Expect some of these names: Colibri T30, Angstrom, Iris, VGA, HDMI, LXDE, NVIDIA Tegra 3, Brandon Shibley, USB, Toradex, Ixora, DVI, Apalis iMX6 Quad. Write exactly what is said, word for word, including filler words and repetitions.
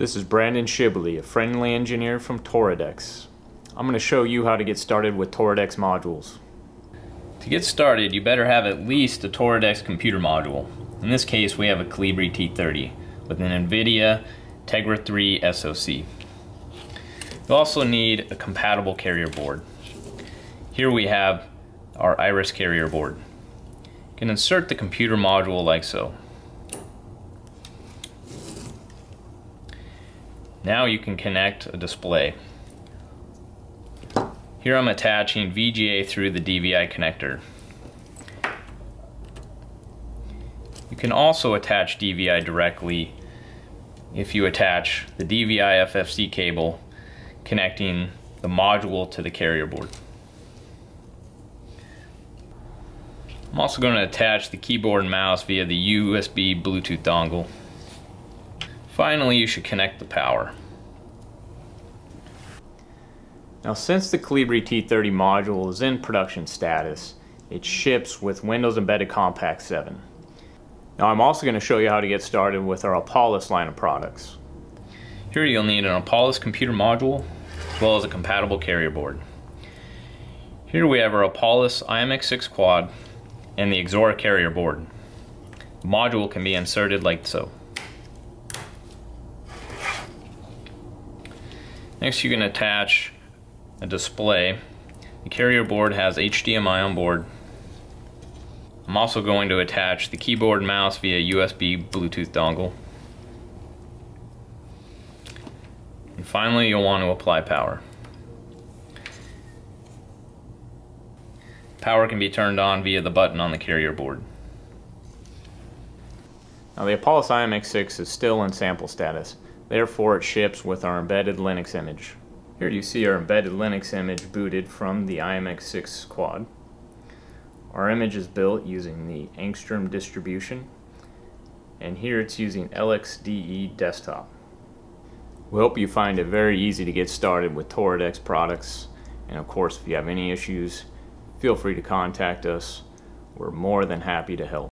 This is Brandon Shibley, a friendly engineer from Toradex. I'm going to show you how to get started with Toradex modules. To get started, you better have at least a Toradex computer module. In this case, we have a Colibri T thirty with an NVIDIA Tegra three S O C. You also need a compatible carrier board. Here we have our Iris carrier board. You can insert the computer module like so. Now you can connect a display. Here I'm attaching V G A through the D V I connector. You can also attach D V I directly if you attach the D V I F F C cable connecting the module to the carrier board. I'm also going to attach the keyboard and mouse via the U S B Bluetooth dongle. Finally, you should connect the power. Now, since the Colibri T thirty module is in production status, it ships with Windows Embedded Compact seven. Now, I'm also going to show you how to get started with our Apalis line of products. Here you'll need an Apalis computer module as well as a compatible carrier board. Here we have our Apalis i M X six Quad and the Ixora carrier board. The module can be inserted like so. Next, you can attach a display. The carrier board has H D M I on board. I'm also going to attach the keyboard and mouse via U S B Bluetooth dongle. And finally, you'll want to apply power. Power can be turned on via the button on the carrier board. Now, the Apalis i M X six is still in sample status. Therefore, it ships with our embedded Linux image. Here you see our embedded Linux image booted from the i M X six Quad. Our image is built using the Angstrom distribution, and here it's using L X D E desktop. We hope you find it very easy to get started with Toradex products, and of course, if you have any issues, feel free to contact us. We're more than happy to help.